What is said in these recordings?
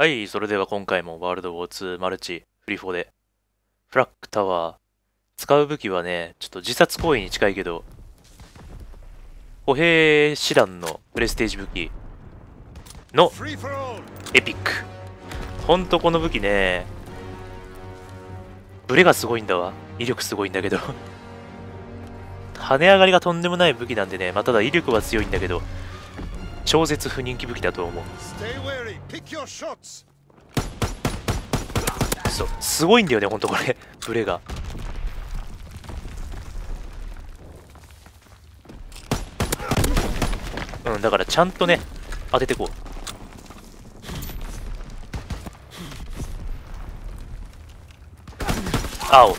はい、それでは今回もワールドウォー2マルチフリフォでフラッグタワー使う武器はね、ちょっと自殺行為に近いけど歩兵師団のプレステージ武器のエピック。ほんとこの武器ね、ブレがすごいんだわ。威力すごいんだけど跳ね上がりがとんでもない武器なんでね、まあ、ただ威力は強いんだけど超絶不人気武器だと思う。そう、すごいんだよねほんとこれブレが。うん、だからちゃんとね当ててこう。青、う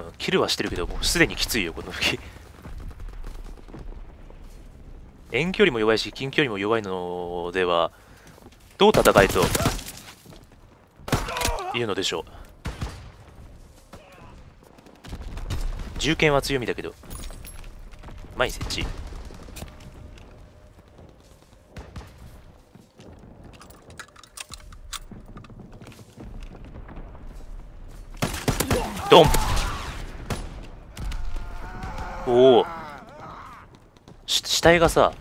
ん、キルはしてるけどもうすでにきついよこの武器遠距離も弱いし近距離も弱いのではどう戦えというのでしょう。銃剣は強みだけど前に設置。ドン。おお、死体がさ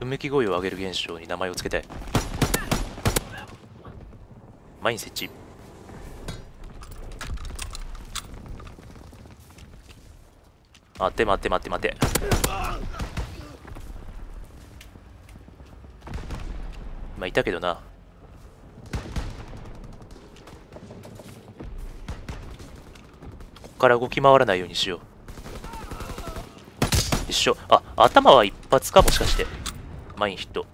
うめき声を上げる現象に名前をつけたい。前に設置。待て待て待て待て。今いたけどな。から動き回らないようにしよう。一緒。あ、頭は一発かもしかして。マインヒット。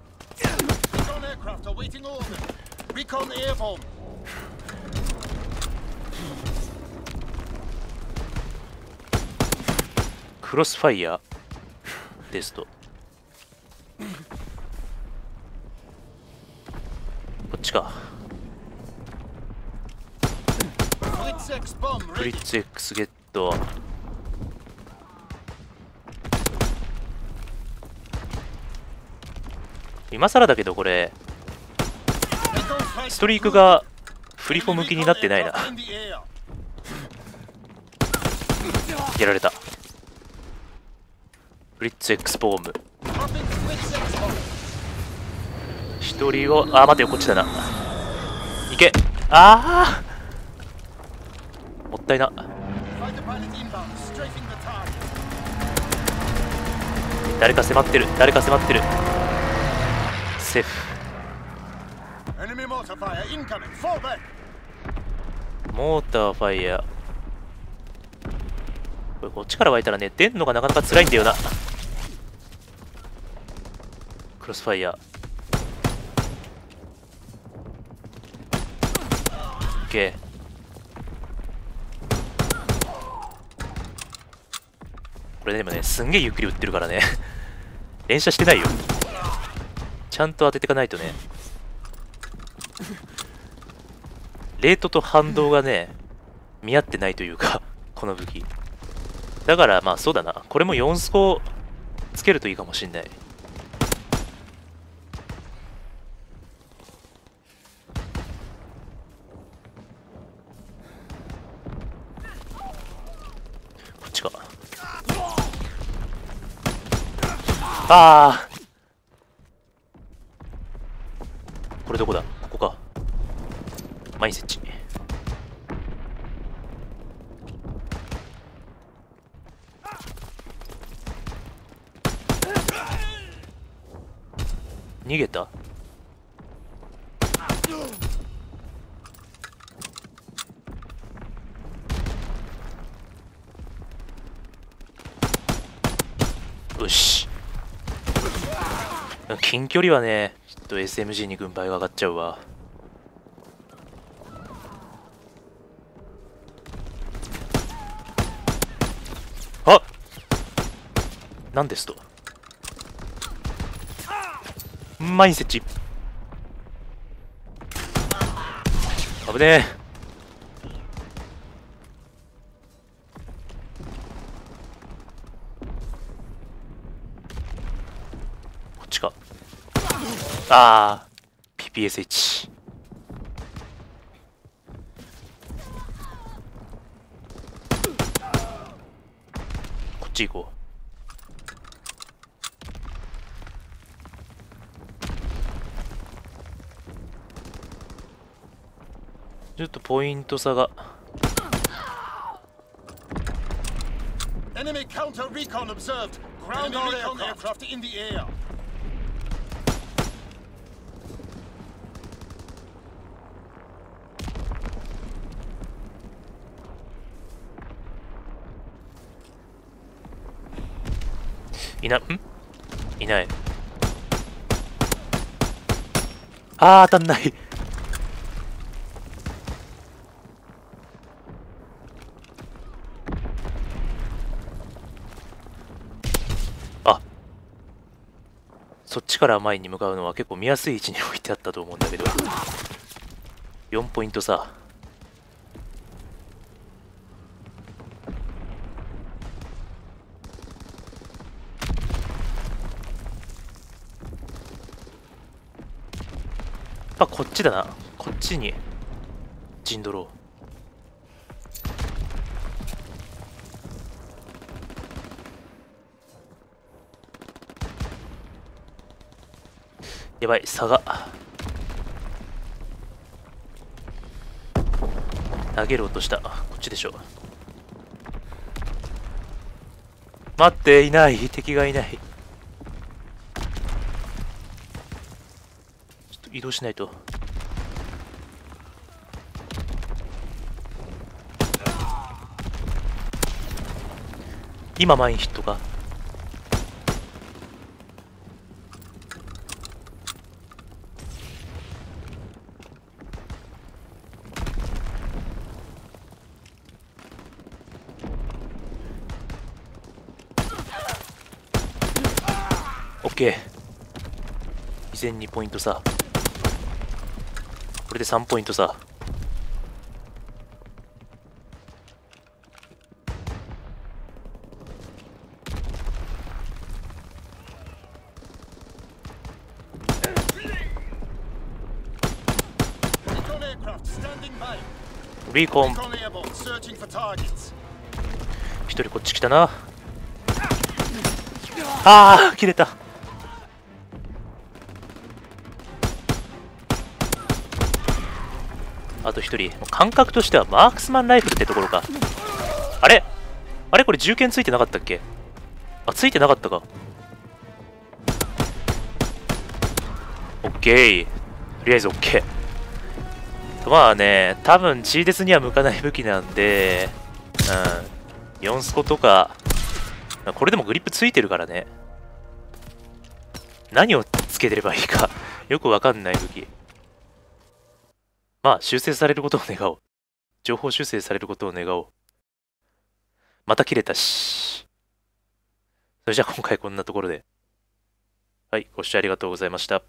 クロスファイヤーですと。こっちか。ブリッツ X ゲット。今更だけどこれストリークがフリフォ向きになってないな。やられた。ブリッツ X ボーム一人を、あ、待てよ、こっちだな。いけ。ああもったいな。誰か迫ってる、誰か迫ってる。セーフ。モーターファイヤー。これこっちから湧いたらね、出んのがなかなか辛いんだよな。クロスファイヤー。オッケー。これでもね、すんげえゆっくり打ってるからね連射してないよ。ちゃんと当てていかないとね。レートと反動がね見合ってないというかこの武器だから。まあそうだな、これも4スコつけるといいかもしんない。こっちか。ああ、これどこだ。ここか。前に設置。逃げた。よし。近距離はね、ちょっと SMG に軍配が上がっちゃうわ。あっ、何ですと。前に設置。危ねえ。ああ、PPSH。こっち行こう。ちょっとポイント差が。いない。ああ、当たんない。そっちから前に向かうのは結構見やすい位置に置いてあったと思うんだけど、4ポイント差。あ、こっちだな。こっちに陣取ろう。やばい、差が。投げる音した。こっちでしょ。待って、いない、敵がいない。ちょっと移動しないと。今マインヒットか。依然2ポイント差。これで3ポイント差。リーコン1人こっち来たな。ああ、切れた。あと1人。感覚としてはマークスマンライフルってところか。あれあれ、これ銃剣ついてなかったっけ。あ、ついてなかったか。オッケー、とりあえずオッケー。まあね、多分チーデスには向かない武器なんで、4スコとか。これでもグリップついてるからね、何をつけてればいいかよくわかんない武器。まあ、修正されることを願おう。情報修正されることを願おう。また切れたし。それじゃあ今回こんなところで。はい、ご視聴ありがとうございました。